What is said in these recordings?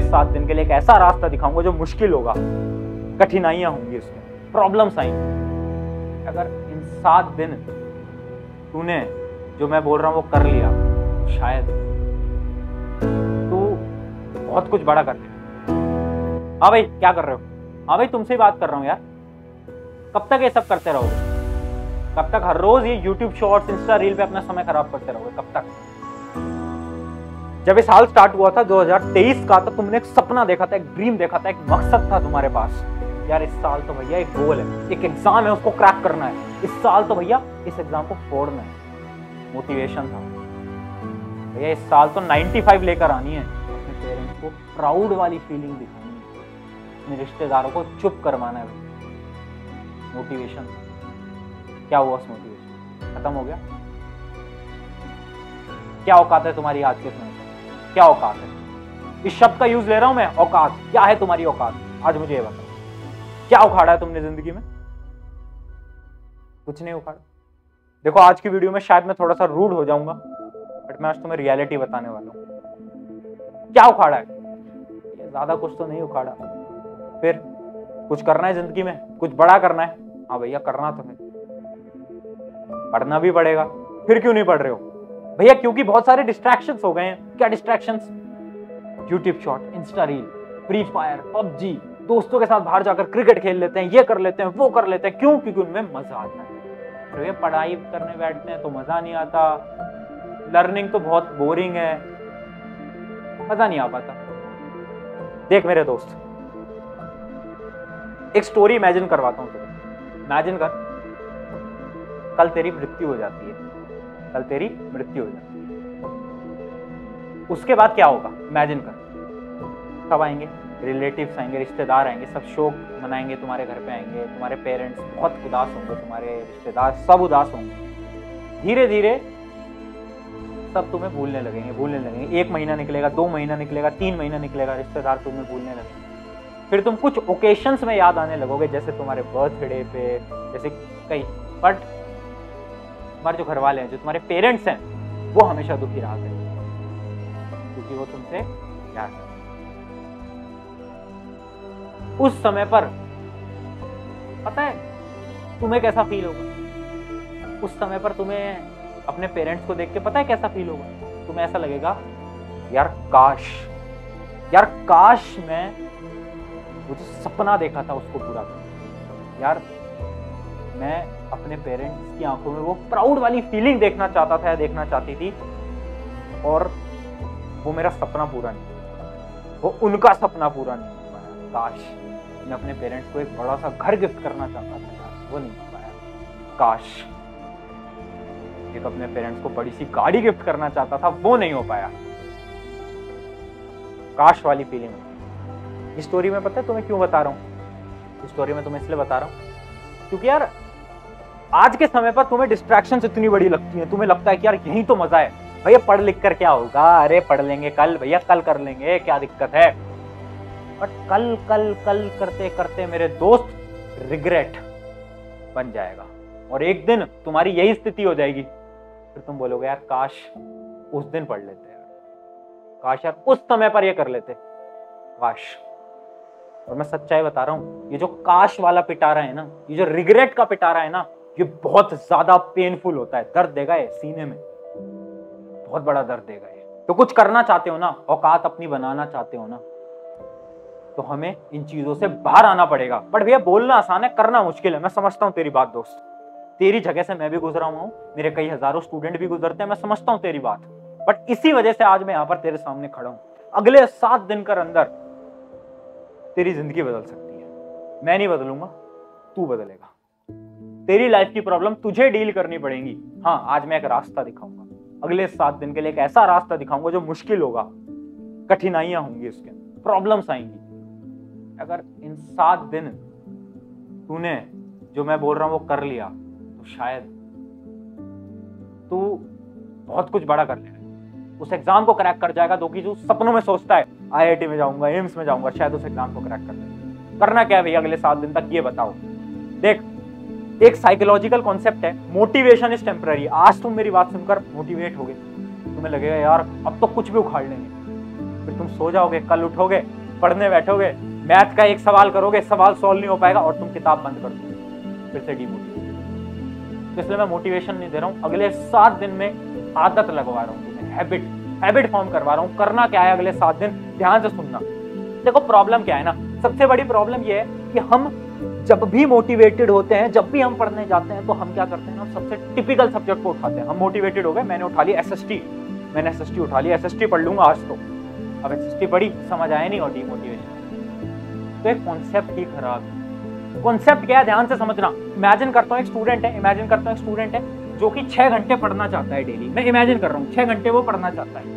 6-7 दिन के लिए एक ऐसा रास्ता दिखाऊंगा जो मुश्किल होगा, कठिनाइयां होंगी, उसमें प्रॉब्लम्स आएंगी। अगर इन 7 दिन तूने जो मैं बोल रहा हूं वो कर लिया, शायद तू बहुत कुछ बड़ा कर दे। हाँ भाई क्या कर रहे हो? हाँ भाई तुमसे ही बात कर रहा हूं यार। कब तक ये सब करते रहोगे? कब तक हर रोज ये YouTube शॉर्ट्स, इंस्टा रील पे अपना समय खराब करते रहोगे? कब तक? जब ये साल स्टार्ट हुआ था 2023 का, तो तुमने एक सपना देखा था, एक ड्रीम देखा था, एक मकसद था तुम्हारे पास यार। इस साल तो भैया एक गोल है, एक एग्जाम है, उसको क्रैक करना है। इस साल तो भैया इस एग्जाम को फोड़ना है, मोटिवेशन था भैया। इस साल तो 95 लेकर आनी है। अपने पेरेंट्स को प्राउड वाली फीलिंग दिखानी है, अपने रिश्तेदारों को चुप करवाना है, मोटिवेशन। क्या हुआ उस मोटिवेशन? खत्म हो गया? क्या औकात है तुम्हारी आज के समय में? क्या औकात है? इस शब्द का यूज ले रहा हूं मैं, औकात। क्या है तुम्हारी औकात? आज मुझे ये बताओ, क्या उखाड़ा है तुमने जिंदगी में? कुछ नहीं उखाड़ा। देखो आज की वीडियो में शायद मैं थोड़ा सा रूड हो जाऊंगा, बट मैं आज तुम्हें रियलिटी बताने वाला हूं। क्या उखाड़ा है? ज्यादा कुछ तो नहीं उखाड़ा। फिर कुछ करना है जिंदगी में, कुछ बड़ा करना है। हाँ भैया करना तो है, पढ़ना भी पड़ेगा। फिर क्यों नहीं पढ़ रहे हो भैया? क्योंकि बहुत सारे डिस्ट्रैक्शंस हो गए हैं। क्या distractions? YouTube short, insta reel, free fire, PUBG, दोस्तों के साथ बाहर जाकर क्रिकेट खेल लेते हैं, ये कर लेते हैं, वो कर लेते हैं। क्यों? क्योंकि उनमें मजा आता है। तो ये पढ़ाई करने बैठते हैं तो मजा नहीं आता, लर्निंग तो बहुत बोरिंग है, मजा नहीं आ पाता। देख मेरे दोस्त, एक स्टोरी इमेजिन करवाता हूँ तुम्हें। इमेजिन कर, कल तेरी मृत्यु हो जाती है, कल तेरी मृत्यु हो जाती है। उसके बाद क्या होगा? इमेजिन कर, सब आएंगे, रिलेटिव्स आएंगे, रिश्तेदार आएंगे, सब शोक मनाएंगे, तुम्हारे घर पे आएंगे, तुम्हारे पेरेंट्स बहुत उदास होंगे, तुम्हारे रिश्तेदार सब उदास होंगे। धीरे धीरे सब तुम्हें भूलने लगेंगे, भूलने लगेंगे। 1 महीना निकलेगा, 2 महीना निकलेगा, 3 महीना निकलेगा, रिश्तेदार तुम्हें भूलने लगेंगे। फिर तुम कुछ ओकेशंस में याद आने लगोगे, जैसे तुम्हारे बर्थडे पे, जैसे कई। बट तुम्हारे जो घर वाले हैं, जो तुम्हारे पेरेंट्स हैं, वो हमेशा दुखी रहते हैं, क्योंकि वो तुमसे प्यार करते हैं। उस समय पर पता है तुम्हें कैसा फील होगा? उस समय पर तुम्हें अपने पेरेंट्स को देख के पता है कैसा फील होगा? तुम्हें ऐसा लगेगा यार काश, यार काश मैं वो जो सपना देखा था उसको पूरा करूं, यार मैं अपने पेरेंट्स की आंखों में वो प्राउड वाली फीलिंग देखना चाहता था, देखना चाहती थी, और वो मेरा सपना पूरा नहीं हुआ, वो उनका सपना पूरा नहीं हो पाया। काश मैं अपने पेरेंट्स को एक बड़ा सा घर गिफ्ट करना चाहता था यार, वो नहीं हो पाया। काश एक अपने पेरेंट्स को बड़ी सी गाड़ी गिफ्ट करना चाहता था, वो नहीं हो पाया। काश वाली फीलिंग। इस स्टोरी में पता है तुम्हें क्यों बता रहा हूँ? इस स्टोरी में तुम्हें इसलिए बता रहा हूँ क्योंकि यार आज के समय पर तुम्हें डिस्ट्रैक्शंस इतनी बड़ी लगती हैं, तुम्हें लगता है कि यार यही तो मजा है। भैया पढ़ लिख कर क्या होगा? अरे पढ़ लेंगे कल, भैया कल कर लेंगे, क्या दिक्कत है? बट कल कल कल करते करते मेरे दोस्त रिग्रेट बन जाएगा, और एक दिन तुम्हारी यही स्थिति हो जाएगी। फिर तुम बोलोगे यार काश उस दिन पढ़ लेते यार, काश यार उस समय पर यह कर लेते, काश। और मैं सच्चाई बता रहा हूँ, ये जो काश वाला पिटारा है ना, ये जो रिग्रेट का पिटारा है ना, ये बहुत ज्यादा पेनफुल होता है। दर्द देगा ये, सीने में बहुत बड़ा दर्द देगा ये। तो कुछ करना चाहते हो ना, औकात अपनी बनाना चाहते हो ना, तो हमें इन चीजों से बाहर आना पड़ेगा। बट भैया बोलना आसान है, करना मुश्किल है। मैं समझता हूँ तेरी बात दोस्त, तेरी जगह से मैं भी गुजरा हुआ हूँ, मेरे कई हजारों स्टूडेंट भी गुजरते हैं, मैं समझता हूँ तेरी बात। बट इसी वजह से आज मैं यहाँ पर तेरे सामने खड़ा हूँ। अगले 7 दिन के अंदर तेरी जिंदगी बदल सकती है। मैं नहीं बदलूंगा, तू बदलेगा। तेरी लाइफ की प्रॉब्लम तुझे डील करनी पड़ेगी। हाँ आज मैं एक रास्ता दिखाऊंगा, अगले 7 दिन के लिए एक ऐसा रास्ता दिखाऊंगा जो मुश्किल होगा, कठिनाइयां होंगी, उसके प्रॉब्लम्स आएंगी। अगर इन 7 दिन तूने जो मैं बोल रहा हूं वो कर लिया, तो शायद तू बहुत कुछ बड़ा कर लेगा। उस एग्जाम को क्रैक कर जाएगा, जो कि जो सपनों में सोचता है, IIT में जाऊंगा, एम्स में जाऊंगा, शायद उस एग्जाम को क्रैक कर लेगा। करना क्या है भैया अगले 7 दिन तक, ये बताओ। देख एक साइकोलॉजिकल कॉन्सेप्ट है, मोटिवेशन इज टेम्पररी। आज तुम मेरी बात सुनकर मोटिवेट हो गए, तुम्हें लगेगा यार अब तो कुछ भी उखाड़ लेंगे, फिर तुम सो जाओगे, कल उठोगे, पढ़ने बैठोगे, मैथ का एक सवाल करोगे, सवाल सॉल्व नहीं हो पाएगा और तुम किताब बंद कर दोगे, फिर से डीमोटिवेट। तो इसलिए मैं मोटिवेशन नहीं दे रहा हूँ, अगले 7 दिन में आदत लगवा रहा हूँ, तुम्हें हैबिट फॉर्म करवा रहा हूँ। करना क्या है अगले 7 दिन, ध्यान से सुनना। देखो प्रॉब्लम क्या है ना, सबसे बड़ी प्रॉब्लम ये है कि हम जब भी मोटिवेटेड होते हैं, जब भी हम पढ़ने जाते हैं, तो हम क्या करते हैं, हम सबसे टिपिकल सब्जेक्ट को उठाते हैं। हम मोटिवेटेड हो गए, मैंने उठा ली एसएसटी, मैंने एसएसटी उठा ली, एसएसटी पढ़ लूंगा आज तो। अब एसएसटी पढ़ी, समझ आया नहीं और डीमोटिवेशन। तो एक कॉन्सेप्ट ही खराब है। कॉन्सेप्ट क्या है, ध्यान से समझना। इमेजिन करता हूँ एक स्टूडेंट है, इमेजिन करता हूँ एक स्टूडेंट है जो कि 6 घंटे पढ़ना चाहता है डेली। मैं इमेजिन कर रहा हूँ 6 घंटे वो पढ़ना चाहता है,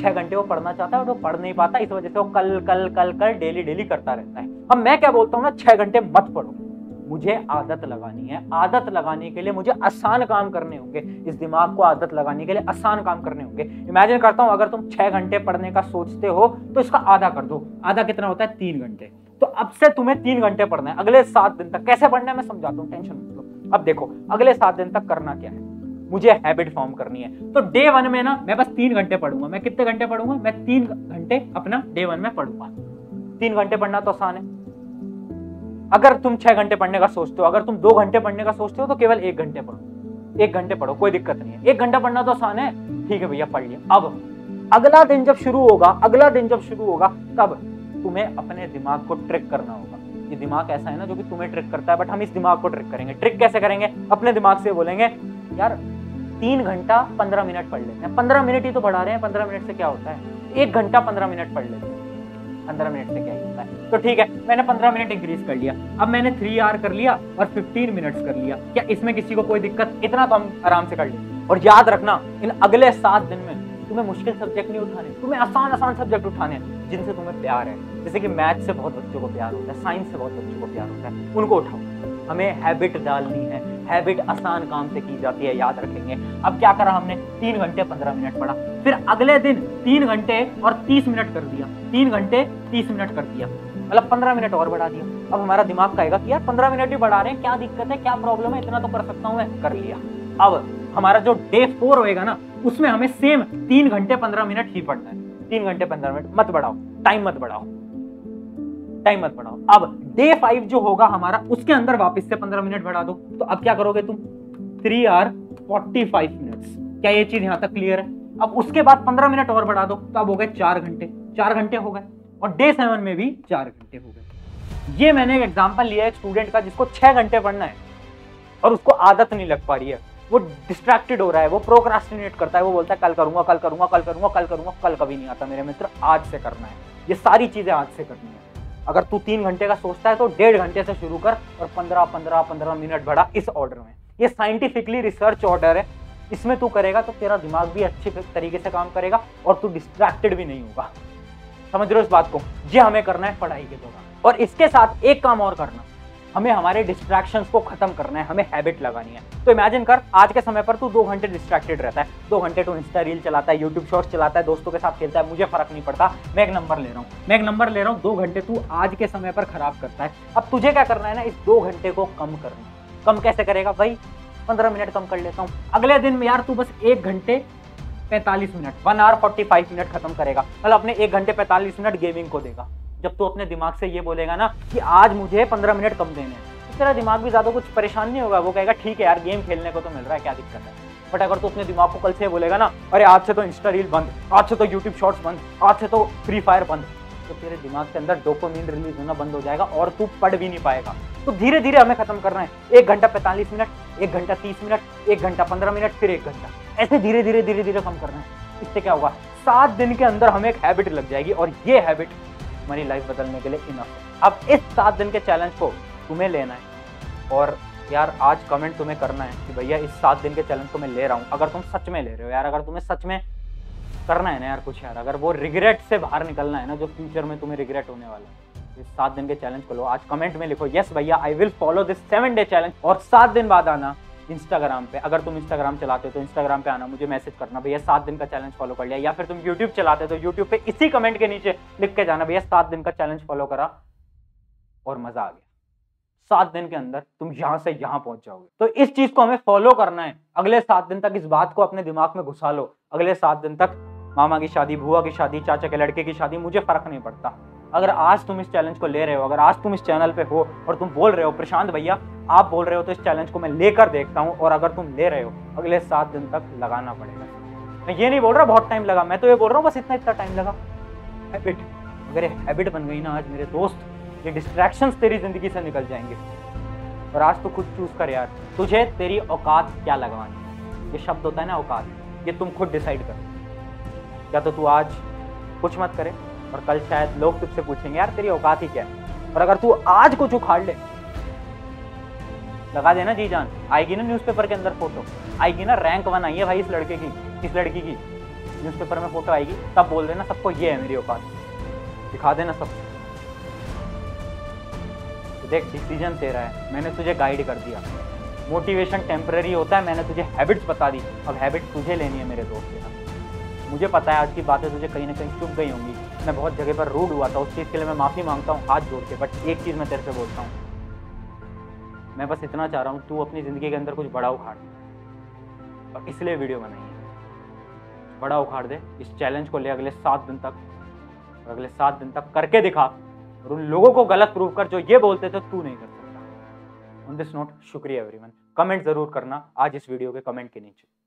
6 घंटे वो पढ़ना चाहता है और वो पढ़ नहीं पाता, इस वजह से वो कल डेली करता रहता है। अब मैं क्या बोलता हूँ ना, 6 घंटे मत पढ़ो, मुझे आदत लगानी है। आदत लगाने के लिए मुझे आसान काम करने होंगे, इस दिमाग को आदत लगाने के लिए आसान काम करने होंगे। इमेजिन करता हूँ अगर तुम 6 घंटे पढ़ने का सोचते हो तो इसका आधा कर दो। आधा कितना होता है, 3 घंटे। तो अब से तुम्हें 3 घंटे पढ़ना है अगले 7 दिन तक। कैसे पढ़ना है मैं समझाता हूँ, टेंशन मत लो। अब देखो अगले 7 दिन तक करना क्या है, मुझे हैबिट फॉर्म करनी है। तो डे 1 में ना मैं बस 3 घंटे पढ़ूंगा। मैं कितने घंटे पढ़ूंगा, मैं 3 घंटे अपना डे 1 में पढ़ूंगा। 3 घंटे पढ़ना तो आसान है। अगर तुम 6 घंटे पढ़ने का सोचते हो, अगर तुम 2 घंटे पढ़ने का सोचते हो, तो केवल 1 घंटे पढ़ो। 1 घंटे पढ़ो, कोई दिक्कत नहीं है। 1 घंटा पढ़ना तो आसान है, ठीक है भैया पढ़ लिया। अब अगला दिन जब शुरू होगा, तब तुम्हें अपने दिमाग को ट्रिक करना होगा। ये दिमाग ऐसा है ना जो कि तुम्हें ट्रिक करता है, बट हम इस दिमाग को ट्रिक करेंगे। ट्रिक कैसे करेंगे, अपने दिमाग से बोलेंगे यार 3 घंटा 15 मिनट पढ़ लेते हैं। 15 मिनट ही तो पढ़ा रहे हैं, 15 मिनट से क्या होता है, 1 घंटा 15 मिनट पढ़ लेते हैं। 15 मिनट से क्या ही होता है, तो ठीक है मैंने 15 मिनट इंक्रीज कर लिया। अब मैंने 3 आवर कर लिया और 15 मिनट्स कर लिया। क्या इसमें किसी को कोई दिक्कत, इतना तो हम आराम से कर लें। और याद रखना इन अगले 7 दिन में तुम्हें मुश्किल सब्जेक्ट नहीं उठाने, तुम्हें आसान आसान सब्जेक्ट उठाने हैं जिनसे तुम्हें प्यार है। जैसे कि मैथ से बहुत बच्चों को प्यार होता है, साइंस से बहुत बच्चों को प्यार होता है, उनको उठाओ। हमें हैबिट डालनी है, हैबिट आसान काम से की जाती है, याद रखेंगे। अब क्या करा हमने, 3 घंटे 15 मिनट पढ़ा, फिर अगले दिन 3 घंटे और 30 मिनट कर दिया, 3 घंटे 30 मिनट कर दिया, मतलब 15 मिनट और बढ़ा दिया। अब हमारा दिमाग कहेगा कि यार 15 मिनट भी बढ़ा रहे हैं, क्या दिक्कत है, क्या प्रॉब्लम है, इतना तो कर सकता हूँ मैं, कर लिया। अब हमारा जो डे 4 होएगा ना, उसमें हमें सेम 3 घंटे 15 मिनट ही पढ़ना है। 3 घंटे 15 मिनट मत बढ़ाओ, टाइम मत बढ़ाओ, टाइम मत बढ़ाओ। अब डे 5 जो होगा हमारा, उसके अंदर वापस से 15 मिनट बढ़ा दो। तो अब क्या करोगे तुम, 3 आवर 45 मिनट्स। क्या ये चीज यहाँ तक क्लियर है? अब उसके बाद 15 मिनट और बढ़ा दो, तो अब हो गए 4 घंटे, 4 घंटे हो गए। और डे 7 में भी 4 घंटे हो गए। ये मैंने एक एग्जाम्पल लिया है स्टूडेंट का जिसको 6 घंटे पढ़ना है और उसको आदत नहीं लग पा रही है, वो डिस्ट्रैक्टेड हो रहा है, वो प्रोक्रास्टिनेट करता है, वो बोलता है कल करूंगा, कल करूंगा, कल करूंगा, कल करूंगा, कल कभी नहीं आता मेरे मित्र, आज से करना है। ये सारी चीजें आज से करनी है। अगर तू 3 घंटे का सोचता है तो 1.5 घंटे से शुरू कर और 15 मिनट बढ़ा, इस ऑर्डर में। ये साइंटिफिकली रिसर्च ऑर्डर है, इसमें तू करेगा तो तेरा दिमाग भी अच्छे तरीके से काम करेगा और तू डिस्ट्रैक्टेड भी नहीं होगा। समझ रहे हो इस बात को? ये हमें करना है पढ़ाई के दौरान। और इसके साथ एक काम और करना, हमें हमारे डिस्ट्रैक्शंस को खत्म करना है, हमें हैबिट लगानी है। तो इमेजिन कर आज के समय पर तू 2 घंटे डिस्ट्रैक्टेड रहता है, 2 घंटे तो इंस्टा रील चलाता है, यूट्यूब शॉर्ट्स चलाता है, दोस्तों के साथ खेलता है, मुझे फर्क नहीं पड़ता, मैं एक नंबर ले रहा हूँ, 2 घंटे तू आज के समय पर खराब करता है। अब तुझे क्या करना है ना, इस 2 घंटे को कम करना है। कम कैसे करेगा भाई, 15 मिनट कम कर लेता हूँ, अगले दिन में यार तू बस 1 घंटे 45 मिनट, 1 आवर 45 मिनट खत्म करेगा। मतलब अपने 1 घंटे 45 मिनट गेमिंग को देगा। जब तू अपने दिमाग से ये बोलेगा ना कि आज मुझे 15 मिनट कम देने हैं, तो तेरा दिमाग भी ज़्यादा कुछ परेशान नहीं होगा, वो कहेगा ठीक है यार गेम खेलने को तो मिल रहा है, क्या दिक्कत है। बट अगर तू अपने दिमाग को कल से बोलेगा ना, अरे आज से तो इंस्टा रील बंद, आज से तो यूट्यूब शॉर्ट्स बंद, आज से तो फ्री फायर बंद, तो तेरे दिमाग के अंदर डोपामाइन रिलीज होना बंद हो जाएगा और तू पढ़ भी नहीं पाएगा। तो धीरे धीरे हमें खत्म करना है, 1 घंटा 45 मिनट, 1 घंटा 30 मिनट, 1 घंटा 15 मिनट, फिर 1 घंटा, ऐसे धीरे धीरे धीरे धीरे कम करना है। इससे क्या होगा, 7 दिन के अंदर हमें एक हैबिट लग जाएगी और ये हैबिट हमारी लाइफ बदलने के लिए इनफ है। अब इस 7 दिन के चैलेंज को तुम्हें लेना है और यार आज कमेंट तुम्हें करना है कि भैया इस 7 दिन के चैलेंज को मैं ले रहा हूँ, अगर तुम सच में ले रहे हो यार, अगर तुम्हें सच में करना है ना यार कुछ यार, अगर वो रिग्रेट से बाहर निकलना है ना जो फ्यूचर में तुम्हें रिग्रेट होने वाला है, इस 7 दिन के चैलेंज को लो। आज कमेंट में लिखो यस भैया I will follow this 7 day challenge. और 7 दिन बाद आना इंस्टाग्राम पे, अगर तुम इंस्टाग्राम चलाते हो तो इंस्टाग्राम पे आना, मुझे मैसेज करना भैया 7 दिन का चैलेंज फॉलो कर लिया। या फिर तुम यूट्यूब चलाते हो तो यूट्यूब पे इसी कमेंट के नीचे लिख के जाना भैया 7 दिन का चैलेंज फॉलो करा और मजा आ गया। 7 दिन के अंदर तुम यहाँ से यहाँ पहुंच जाओगे। तो इस चीज को हमें फॉलो करना है अगले 7 दिन तक। इस बात को अपने दिमाग में घुसा लो, अगले 7 दिन तक मामा की शादी, भुआ की शादी, चाचा के लड़के की शादी, मुझे फ़र्क नहीं पड़ता। अगर आज तुम इस चैलेंज को ले रहे हो, अगर आज तुम इस चैनल पे हो और तुम बोल रहे हो प्रशांत भैया आप बोल रहे हो तो इस चैलेंज को मैं लेकर देखता हूँ, और अगर तुम ले रहे हो अगले 7 दिन तक लगाना पड़ेगा। मैं ये नहीं बोल रहा बहुत टाइम लगा, मैं तो ये बोल रहा हूँ बस इतना टाइम लगा। हैबिट, अगर ये हैबिट बन गई ना आज मेरे दोस्त, ये डिस्ट्रैक्शंस तेरी ज़िंदगी से निकल जाएंगे। और आज तो खुद चूज़ कर यार, तुझे तेरी औकात क्या लगवानी। ये शब्द होता है ना औकात, ये तुम खुद डिसाइड करो। या तो तू आज कुछ मत करे और कल शायद लोग तुझसे पूछेंगे यार तेरी औकात ही क्या है, और अगर तू आज कुछ उखाड़ ले, लगा देना जी जान। आएगी ना न्यूज़पेपर के अंदर फोटो, आएगी ना रैंक 1 आई है भाई इस लड़के की, इस लड़की की न्यूज़पेपर में फोटो आएगी, तब बोल देना सबको ये है मेरी औकात, दिखा देना सबको। तो देख डिसीजन तेरा है, मैंने तुझे गाइड कर दिया। मोटिवेशन टेम्परेरी होता है, मैंने तुझे हैबिट्स बता दी, अब हैबिट तुझे लेनी है मेरे दोस्त के साथ। मुझे पता है आज की बातें तुझे कहीं ना कहीं चुभ गई होंगी, मैं बहुत जगह पर रूड हुआ था, उस चीज़ के लिए मैं माफ़ी मांगता हूँ हाथ जोड़ के। बट एक चीज़ मैं तेरे से बोलता हूँ, मैं बस इतना चाह रहा हूँ तू अपनी ज़िंदगी के अंदर कुछ बड़ा उखाड़ दे, और इसलिए वीडियो बनाई है। बड़ा उखाड़ दे, इस चैलेंज को ले अगले 7 दिन तक, और अगले 7 दिन तक करके दिखा, और उन लोगों को गलत प्रूव कर जो ये बोलते थे तू नहीं कर सकता। ऑन दिस नोट, शुक्रिया एवरीवन। कमेंट ज़रूर करना आज इस वीडियो के कमेंट के नीचे।